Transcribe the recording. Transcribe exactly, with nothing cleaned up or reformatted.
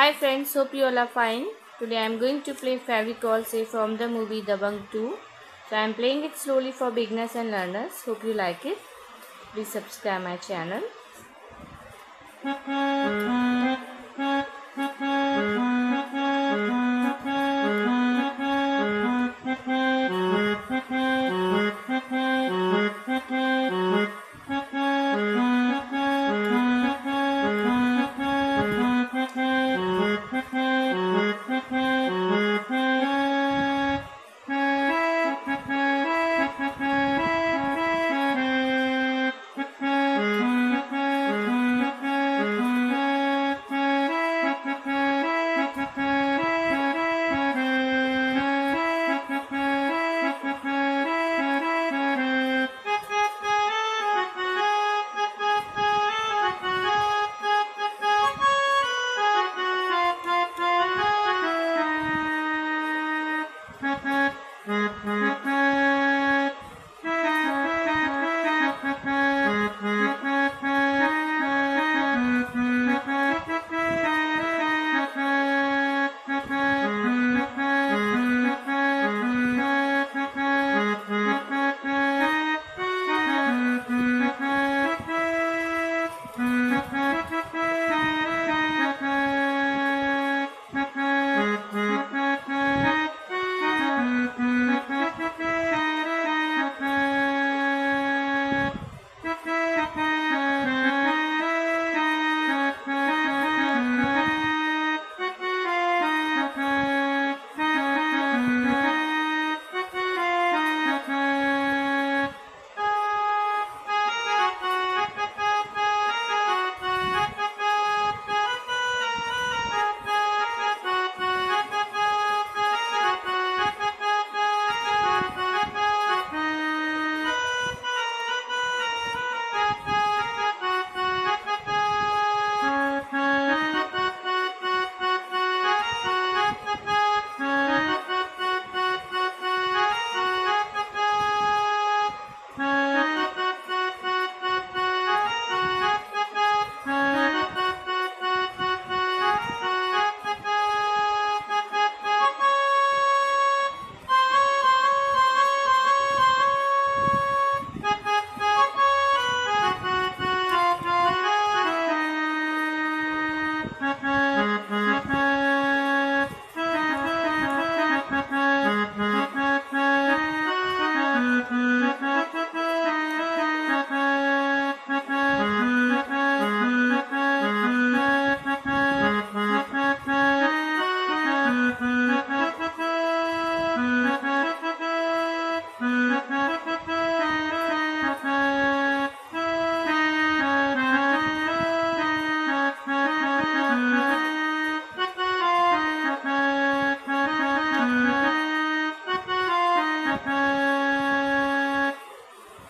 Hi friends, hope you all are fine. Today I am going to play Fevicol S E from the movie Dabangg two. So I am playing it slowly for beginners and learners. Hope you like it. Please subscribe my channel.